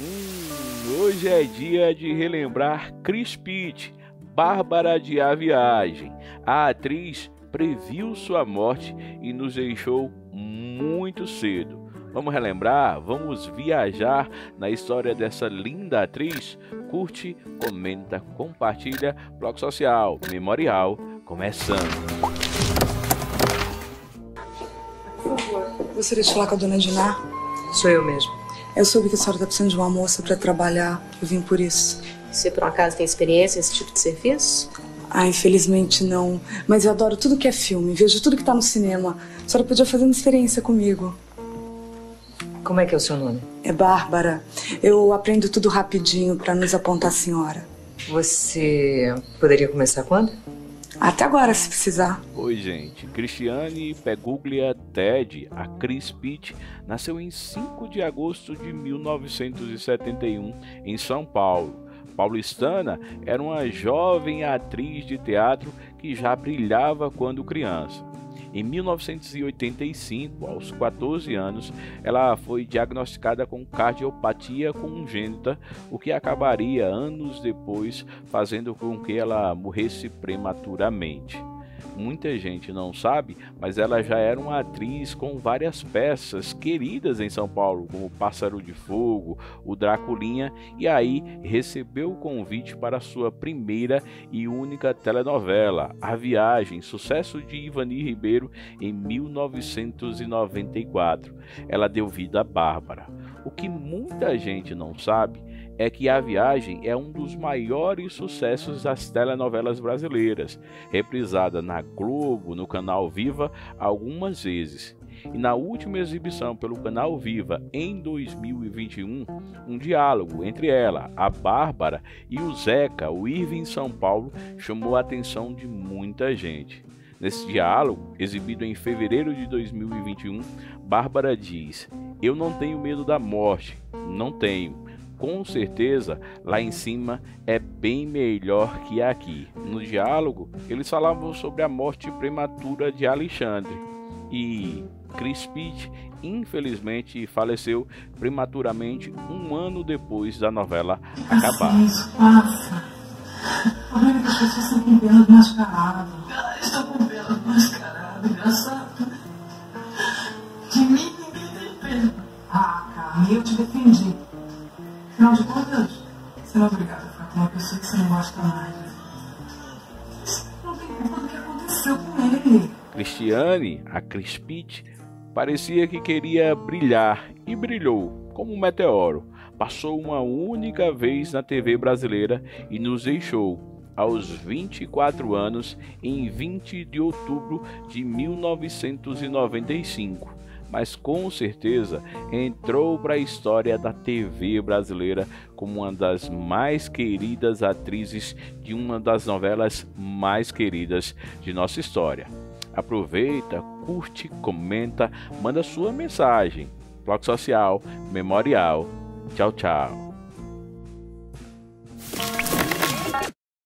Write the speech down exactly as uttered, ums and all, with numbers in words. Hum, hoje é dia de relembrar Chris Pitsch, Bárbara de A Viagem. A atriz previu sua morte e nos deixou muito cedo. Vamos relembrar? Vamos viajar na história dessa linda atriz? Curte, comenta, compartilha. Ploc Social Memorial começando. Por favor, gostaria de falar com a dona Diná? Sou eu mesmo. Eu soube que a senhora está precisando de uma moça para trabalhar. Eu vim por isso. Você, por um acaso, tem experiência nesse tipo de serviço? Ah, infelizmente não. Mas eu adoro tudo que é filme, vejo tudo que está no cinema. A senhora podia fazer uma experiência comigo. Como é que é o seu nome? É Bárbara. Eu aprendo tudo rapidinho para nos apontar a senhora. Você poderia começar quando? Até agora, se precisar. Oi, gente. Christiane Pagliuca Tedd, a Chris Pitsch, nasceu em cinco de agosto de mil novecentos e setenta e um, em São Paulo. Paulistana, era uma jovem atriz de teatro que já brilhava quando criança. Em mil novecentos e oitenta e cinco, aos quatorze anos, ela foi diagnosticada com cardiopatia congênita, o que acabaria anos depois fazendo com que ela morresse prematuramente. Muita gente não sabe, mas ela já era uma atriz com várias peças queridas em São Paulo, como Pássaro de Fogo, O Draculinha, e aí recebeu o convite para sua primeira e única telenovela, A Viagem, sucesso de Ivani Ribeiro, em mil novecentos e noventa e quatro. Ela deu vida a Bárbara. O que muita gente não sabe é que A Viagem é um dos maiores sucessos das telenovelas brasileiras, reprisada na Globo, no Canal Viva, algumas vezes. E na última exibição pelo Canal Viva, em dois mil e vinte e um, um diálogo entre ela, a Bárbara, e o Zeca, o Irving São Paulo, chamou a atenção de muita gente. Nesse diálogo, exibido em fevereiro de dois mil e vinte e um, Bárbara diz: "Eu não tenho medo da morte, não tenho. Com certeza, lá em cima é bem melhor que aqui." No diálogo, eles falavam sobre a morte prematura de Alexandre. E Chris Pitsch, infelizmente, faleceu prematuramente um ano depois da novela acabar. Isso passa. A única pessoa está com medo mascarado. Ela está com medo mascarado, engraçado. De mim ninguém tem pena. Ah, cara, eu te defendi. Afinal de contas, você não é obrigada a ficar com uma pessoa que você não gosta mais. Você não tem culpa do que aconteceu com ele. Christiane, a Chris Pitsch, parecia que queria brilhar e brilhou como um meteoro. Passou uma única vez na T V brasileira e nos deixou aos vinte e quatro anos, em vinte de outubro de mil novecentos e noventa e cinco. Mas com certeza entrou para a história da T V brasileira como uma das mais queridas atrizes de uma das novelas mais queridas de nossa história. Aproveita, curte, comenta, manda sua mensagem. Ploc Social Memorial. Tchau, tchau.